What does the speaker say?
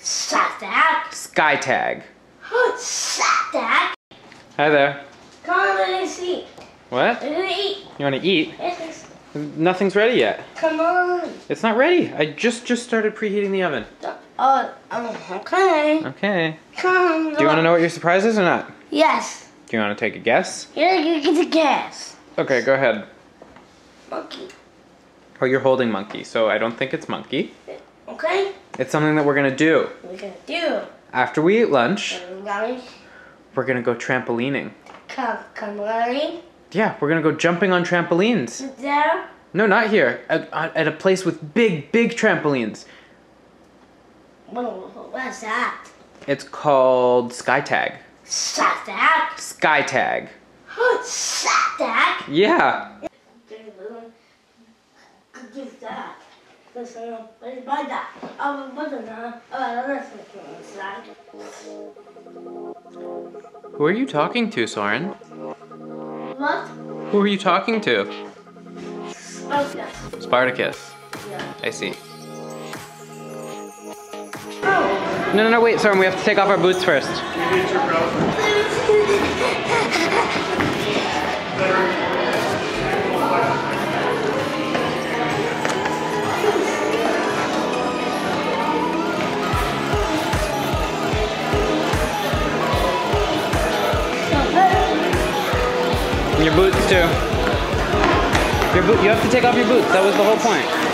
Skytag. Skytag. Skytag. Hi there. Come on, let's eat. What? Let's eat. You want to eat? Yes. Nothing's ready yet. Come on. It's not ready. I just started preheating the oven. Okay. Okay. Come on. Do you want to know what your surprise is or not? Yes. Do you want to take a guess? Yeah, you get a guess. Okay, go ahead. Monkey. Oh, you're holding monkey, so I don't think it's monkey. Okay. It's something that we're going to do. We're going to do. After we eat lunch, we're going to go trampolining. Trampolining? Yeah, we're going to go jumping on trampolines. There? No, not here. At a place with big, big trampolines. What's that? It's called Skytag. Skytag? Skytag. Skytag? Yeah. Who are you talking to, Soren? What? Who are you talking to? Spartacus. Spartacus. Yeah. I see. No, no, no, wait, Soren, we have to take off our boots first. Your boots too. You have to take off your boots. That was the whole point.